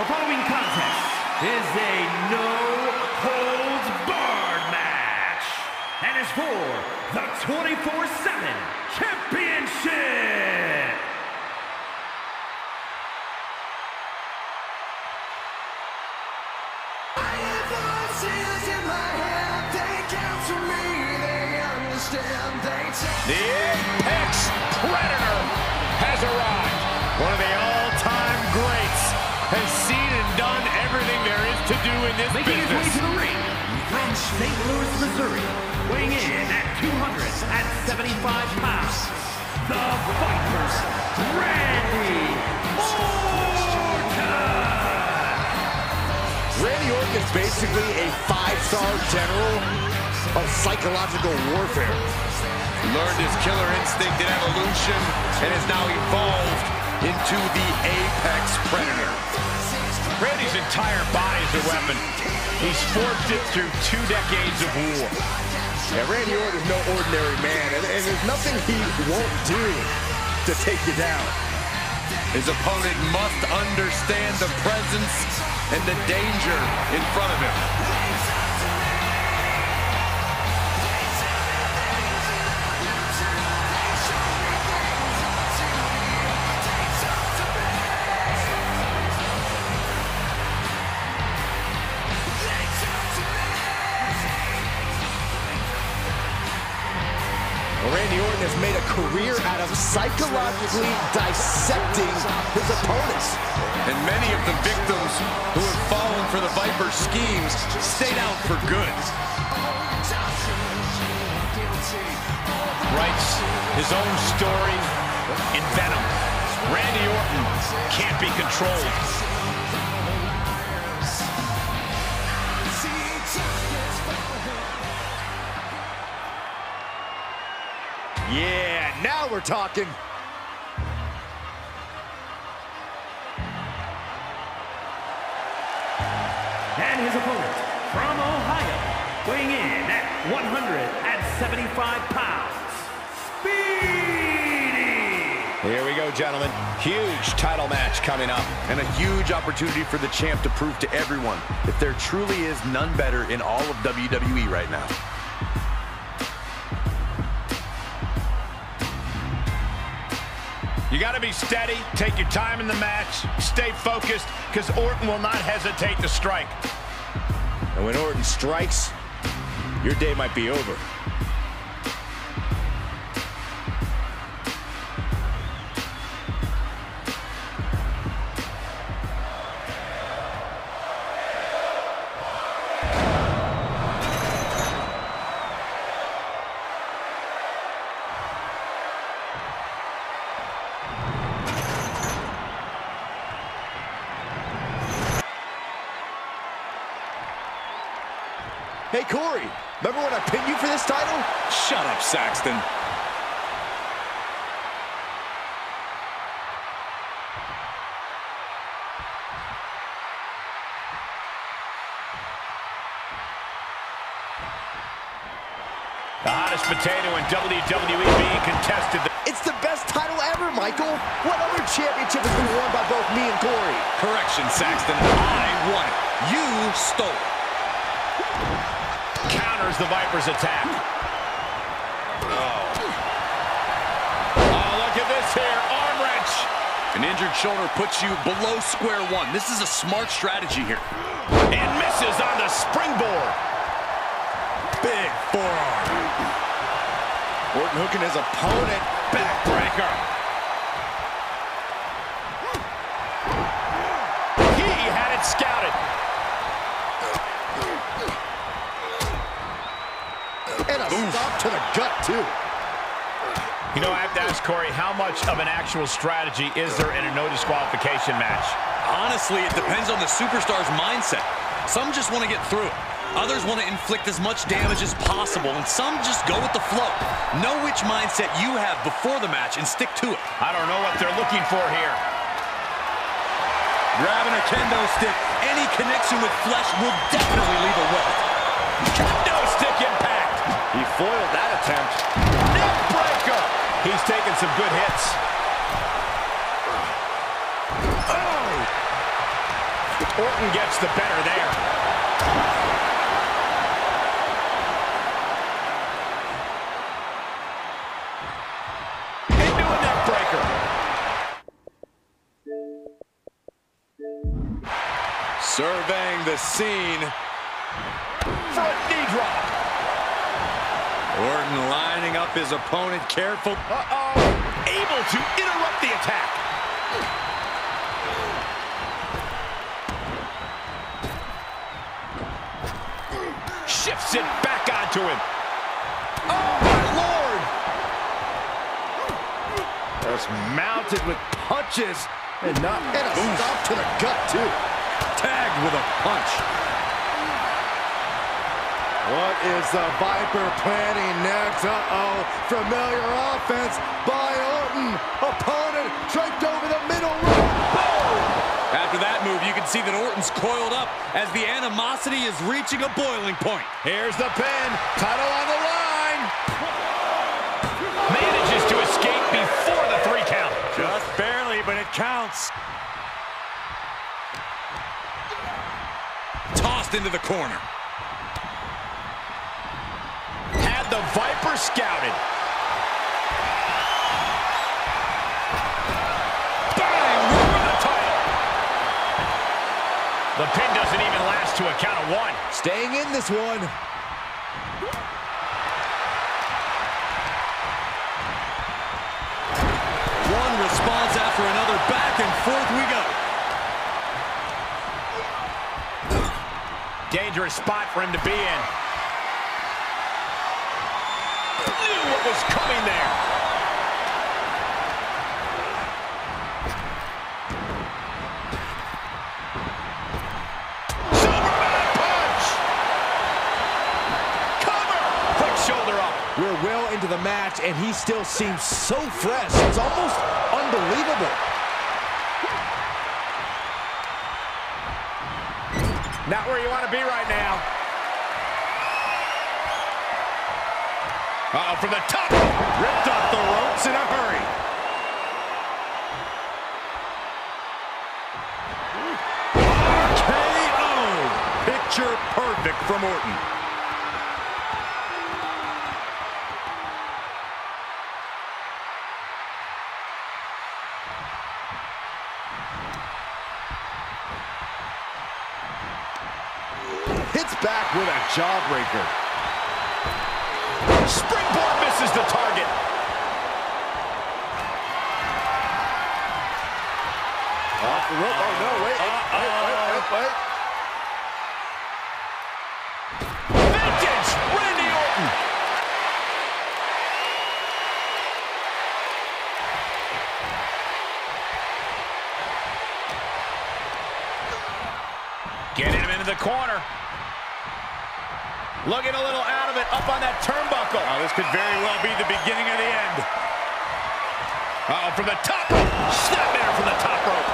The following contest is a no-holds-barred match and is for the 24/7 championship. I have voices in my head, they count for me, they understand, they tell. The Apex Predator has arrived, one of the all-time greats. Has seen and done everything there is to do in this business. Making his way to the ring from St. Louis, Missouri, weighing in at 275 pounds, the Viper, Randy Orton! Randy Orton is basically a five-star general of psychological warfare. Learned his killer instinct and evolution and has now evolved into the Apex Predator. Randy's entire body is a weapon. He's forged it through 2 decades of war. Yeah, Randy Orton is no ordinary man, and there's nothing he won't do to take you down. His opponent must understand the presence and the danger in front of him. Randy Orton has made a career out of psychologically dissecting his opponents. And many of the victims who have fallen for the Viper's schemes stayed out for good. Writes his own story in venom. Randy Orton can't be controlled. Yeah, now we're talking. And his opponent from Ohio, weighing in at 175 pounds, Speedy! Here we go, gentlemen. Huge title match coming up. And a huge opportunity for the champ to prove to everyone that there truly is none better in all of WWE right now. You got to be steady, take your time in the match, stay focused, because Orton will not hesitate to strike. And when Orton strikes, your day might be over. Hey, Corey, remember when I pinned you for this title? Shut up, Saxton. The hottest potato in WWE being contested. It's the best title ever, Michael. What other championship has been won by both me and Corey? Correction, Saxton. I won it. You stole it. Counters the Viper's attack. Oh, look at this here. Arm wrench. An injured shoulder puts you below square one. This is a smart strategy here. And misses on the springboard. Big forearm. Orton hooking his opponent. Backbreaker. He had it scouted. And a stop to the gut, too. You know, I have to ask, Corey, how much of an actual strategy is there in a no disqualification match? Honestly, it depends on the superstar's mindset. Some just want to get through it. Others want to inflict as much damage as possible. And some just go with the flow. Know which mindset you have before the match and stick to it. I don't know what they're looking for here. Grabbing a kendo stick. Any connection with flesh will definitely leave a welt. Kendo stick impact. He foiled that attempt. Neck breaker! He's taken some good hits. Oh! Orton gets the better there. Into a neck breaker. Surveying the scene. Front knee drop. Orton lining up his opponent, careful. Uh-oh. Able to interrupt the attack. Shifts it back onto him. Oh, my Lord! Just mounted with punches. And not and a oof. Stop to the gut, too. Tagged with a punch. What is the Viper planning next? Uh-oh. Familiar offense by Orton. Opponent tripped over the middle rope. After that move, you can see that Orton's coiled up as the animosity is reaching a boiling point. Here's the pin. Title on the line. Manages to escape before the 3 count. Just barely, but it counts. Tossed into the corner. Had the Viper scouted. The pin doesn't even last to a count of 1. Staying in this one. One response after another. Back and forth we go. Dangerous spot for him to be in. Knew what was coming there. We're well into the match, and he still seems so fresh. It's almost unbelievable. Not where you want to be right now. Uh-oh, from the top. Ripped off the ropes in a hurry. RKO. Picture perfect from Orton. Hits back with a jawbreaker. Springboard misses the target. Off the rope. Oh, no, wait. Wait. Vintage Randy Orton. Getting him into the corner. Looking a little out of it, up on that turnbuckle. Oh, this could very well be the beginning of the end. Uh-oh, from the top rope. Snapmare from the top rope.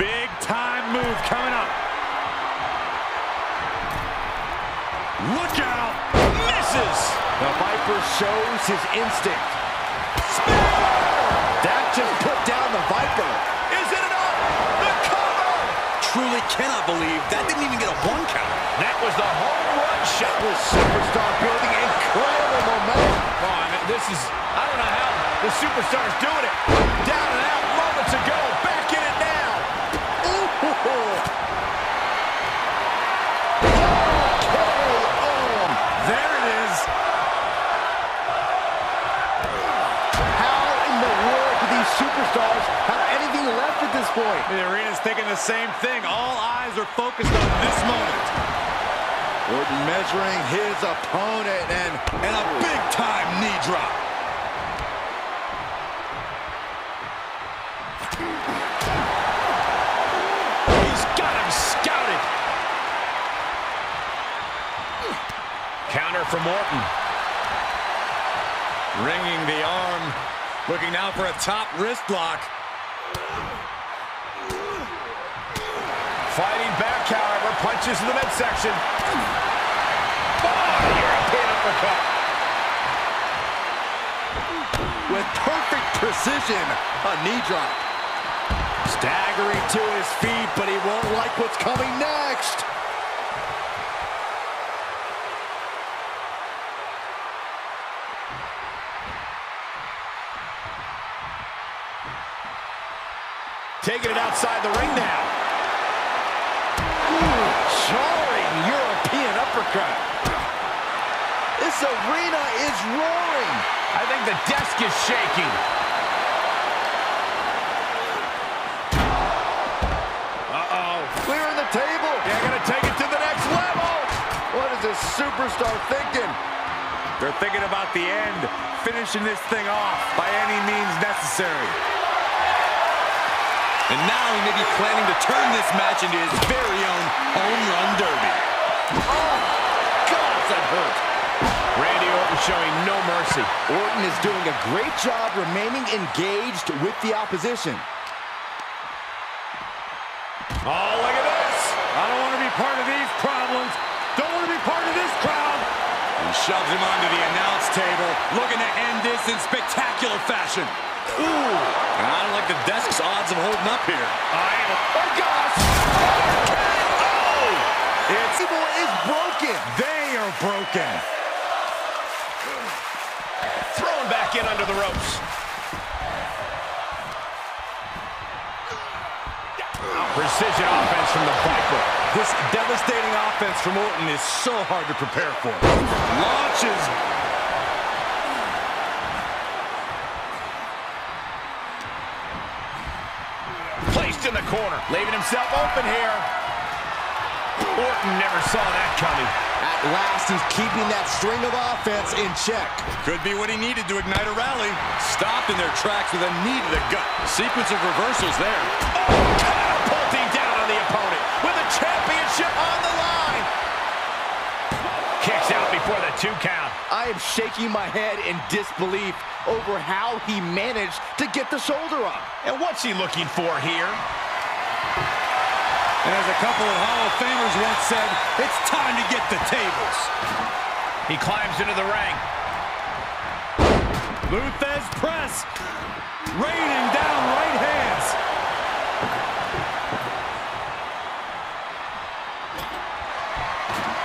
Big time move coming up. Look out. Misses. The Viper shows his instinct. Spear! That just put down the Viper. Truly cannot believe that didn't even get a 1 count. That was the home run shot. With superstar building incredible momentum. Oh, I mean, this is, I don't know how the superstar's doing it. Down and out moments ago. Back in it now. Ooh. Oh, there it is. How in the world do these superstars have anything left at this point? The arena's thinking the same thing. All eyes are focused on this moment. Orton measuring his opponent and a big-time knee drop. He's got him scouted. Counter from Orton. Ringing the arm. Looking now for a top wrist lock. Fighting back, however, punches in the midsection. Oh, European uppercut. With perfect precision, a knee drop. Staggering to his feet, but he won't like what's coming next. Taking it outside the ring now. Ooh, jarring European uppercut. This arena is roaring. I think the desk is shaking. Uh-oh. Clearing the table. They're gonna take it to the next level. What is this superstar thinking? They're thinking about the end, finishing this thing off by any means necessary. And now he may be planning to turn this match into his very own home run derby. Oh, God, that hurt. Randy Orton showing no mercy. Orton is doing a great job remaining engaged with the opposition. Oh, look at this. I don't want to be part of these problems. Don't want to be part of this crowd. And shoves him onto the announce table, looking to end this in spectacular fashion. Ooh, and I don't like the desk's odds of holding up here. Oh, gosh! Oh! It's broken. They are broken. Thrown back in under the ropes. Precision offense from the Viper. This devastating offense from Orton is so hard to prepare for. Launches. Placed in the corner, leaving himself open here. Orton never saw that coming. At last, he's keeping that string of offense in check. Could be what he needed to ignite a rally. Stopped in their tracks with a knee to the gut. Sequence of reversals there. Oh, catapulting down on the opponent with a championship on the line. Kicks out before the 2 count. I am shaking my head in disbelief over how he managed to get the shoulder up. And what's he looking for here? And as a couple of Hall of Famers once said, it's time to get the tables. He climbs into the ring. Luthes press. Raining down right hands.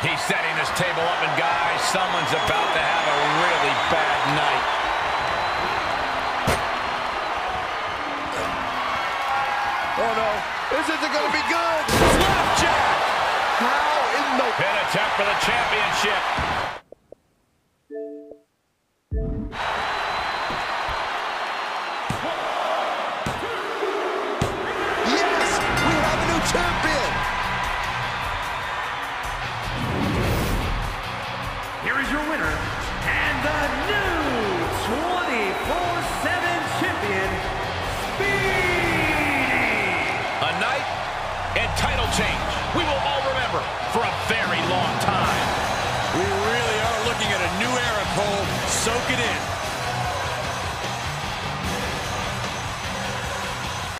He's setting this table up, and guys, someone's about to have a really bad night. Oh, no. This isn't going to be good. Slapjack. How in the... Pin attempt for the championship. Yes, we have a new champion. Here is your winner and the new 24/7 champion, Speed. Title change we will all remember for a very long time. We really are looking at a new era, Cole. Soak it in.